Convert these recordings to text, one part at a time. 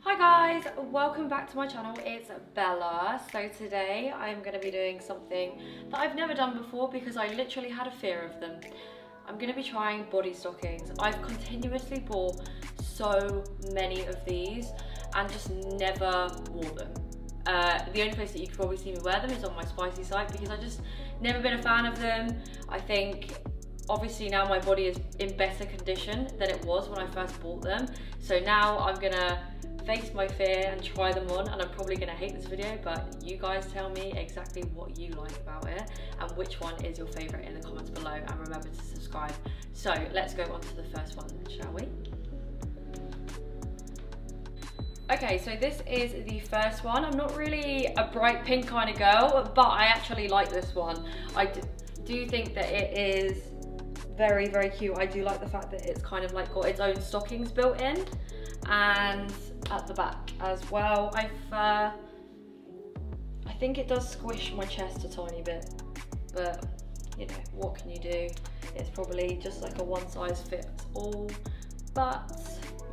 Hi guys, welcome back to my channel. It's Bella. So today I'm going to be doing something that I've never done before because I literally had a fear of them. I'm going to be trying body stockings. I've continuously bought so many of these and just never wore them. The only place that you could probably see me wear them is on my Spicy site because I've just never been a fan of them. I think obviously now my body is in better condition than it was when I first bought them. So now I'm gonna face my fear and try them on, and I'm probably gonna hate this video, but you guys tell me exactly what you like about it and which one is your favorite in the comments below, and remember to subscribe. So let's go on to the first one then, shall we? Okay, so this is the first one. I'm not really a bright pink kind of girl, but I actually like this one. I do think that it is very, very cute. I do like the fact that it's kind of like got its own stockings built in, and at the back as well. I think it does squish my chest a tiny bit, but you know, what can you do? It's probably just like a one size fits all, but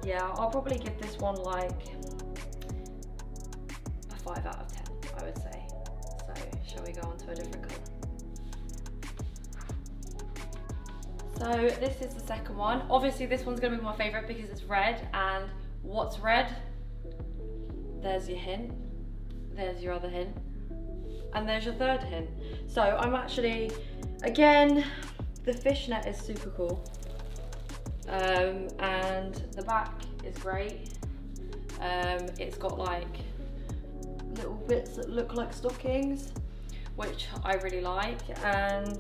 yeah, I'll probably give this one like a 5 out of 10, I would say. So shall we go on to a different colour? So this is the second one. Obviously this one's gonna be my favourite because it's red, and what's red? There's your hint, there's your other hint, and there's your third hint. So I'm actually, again, the fishnet is super cool. And the back is great. It's got like little bits that look like stockings, which I really like, and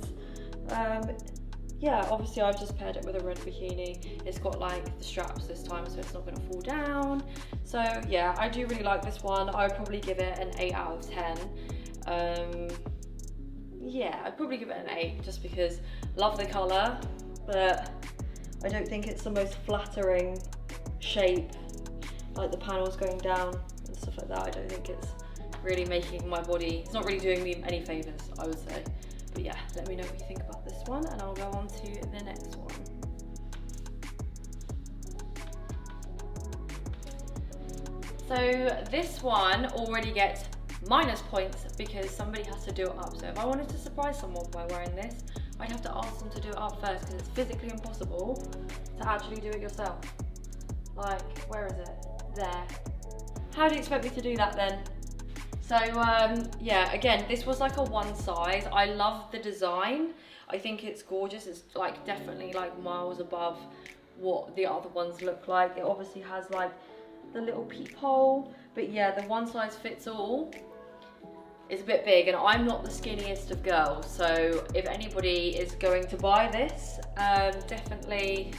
yeah, obviously I've just paired it with a red bikini. It's got like the straps this time, so it's not going to fall down. So yeah, I do really like this one. I would probably give it an 8 out of 10. Yeah, I'd probably give it an 8 just because love the colour, but I don't think it's the most flattering shape, like the panels going down and stuff like that. I don't think it's really making my body, it's not really doing me any favours, I would say. But yeah, let me know what you think about this one, and I'll go on to the next one. So this one already gets minus points because somebody has to do it up. So if I wanted to surprise someone by wearing this, I'd have to ask them to do it up first because it's physically impossible to actually do it yourself. Like, where is it? There. How do you expect me to do that then? So yeah, again, this was like a one size. I love the design. I think it's gorgeous. It's like definitely like miles above what the other ones look like. It obviously has like the little peephole, but yeah, the one size fits all is a bit big, and I'm not the skinniest of girls, so if anybody is going to buy this, definitely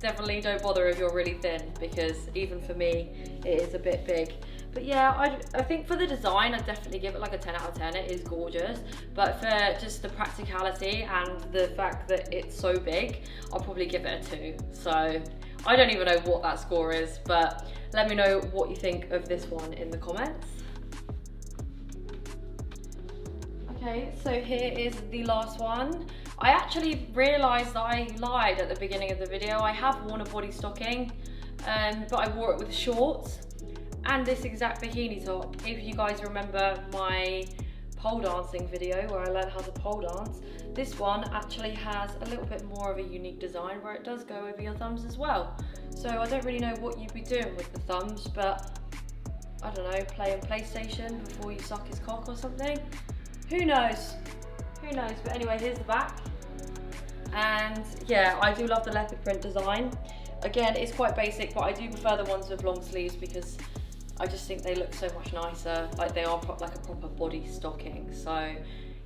don't bother if you're really thin, because even for me it is a bit big. But yeah, I think for the design, I'd definitely give it like a 10 out of 10, it is gorgeous. But for just the practicality and the fact that it's so big, I'll probably give it a 2. So I don't even know what that score is, but let me know what you think of this one in the comments. Okay, so here is the last one. I actually realised that I lied at the beginning of the video. I have worn a body stocking, but I wore it with shorts and this exact bikini top. If you guys remember my pole dancing video where I learned how to pole dance, this one actually has a little bit more of a unique design where it does go over your thumbs as well. So I don't really know what you'd be doing with the thumbs, but I don't know, playing PlayStation before you suck his cock or something? Who knows? Who knows? But anyway, here's the back. And yeah, I do love the leopard print design. Again, it's quite basic, but I do prefer the ones with long sleeves because I just think they look so much nicer, like they are like a proper body stocking. So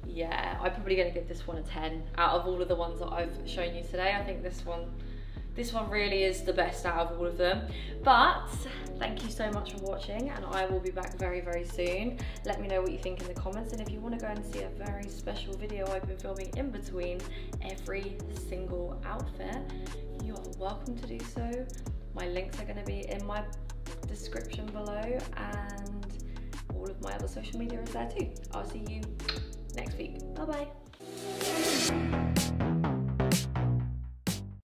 yeah, I'm probably gonna give this one a 10. Out of all of the ones that I've shown you today, I think this one really is the best out of all of them. But thank you so much for watching, and I will be back very, very soon. Let me know what you think in the comments, and if you wanna go and see a very special video I've been filming in between every single outfit, you are welcome to do so. My links are gonna be in my description below, and all of my other social media is there too. I'll see you next week. Bye bye.